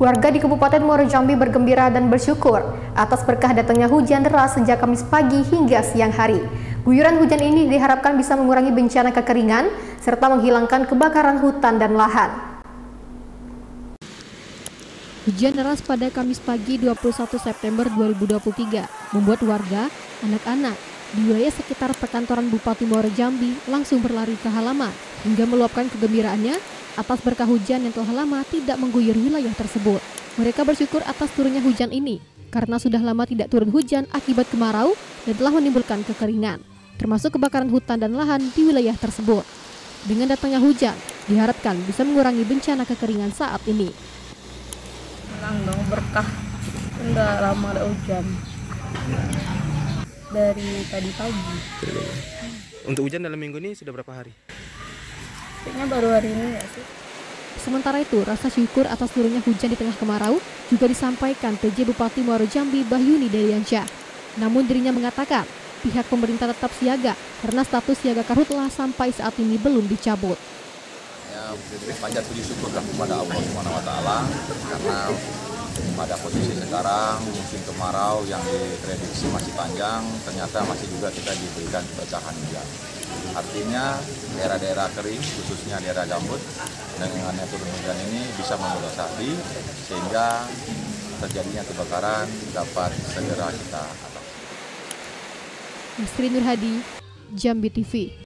Warga di Kabupaten Muaro Jambi bergembira dan bersyukur atas berkah datangnya hujan deras sejak Kamis pagi hingga siang hari. Guyuran hujan ini diharapkan bisa mengurangi bencana kekeringan serta menghilangkan kebakaran hutan dan lahan. Hujan deras pada Kamis pagi 21 September 2023 membuat warga, anak-anak di wilayah sekitar perkantoran Bupati Muaro Jambi langsung berlari ke halaman hingga meluapkan kegembiraannya atas berkah hujan yang telah lama tidak mengguyur wilayah tersebut. Mereka bersyukur atas turunnya hujan ini karena sudah lama tidak turun hujan akibat kemarau dan telah menimbulkan kekeringan, termasuk kebakaran hutan dan lahan di wilayah tersebut. Dengan datangnya hujan, diharapkan bisa mengurangi bencana kekeringan saat ini. Senang dong, berkah, udah lama ada hujan dari tadi pagi. Untuk hujan dalam minggu ini sudah berapa hari? Kayaknya baru hari ini ya sih. Sementara itu, rasa syukur atas turunnya hujan di tengah kemarau juga disampaikan PJ Bupati Muaro Jambi Bahyuni Delianca. Namun dirinya mengatakan pihak pemerintah tetap siaga karena status siaga karhutlah sampai saat ini belum dicabut. Ya, panjat puji syukur kepada Allah SWT karena pada posisi sekarang musim kemarau yang diprediksi masih panjang, ternyata masih juga kita diberikan bacahan hujan. Artinya daerah-daerah kering, khususnya daerah gambut, dan dengannya turun hujan ini bisa membatasi sehingga terjadinya kebakaran dapat segera kita atasi. Istri Nur Hadi, Jambi TV.